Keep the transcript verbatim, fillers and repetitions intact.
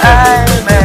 to I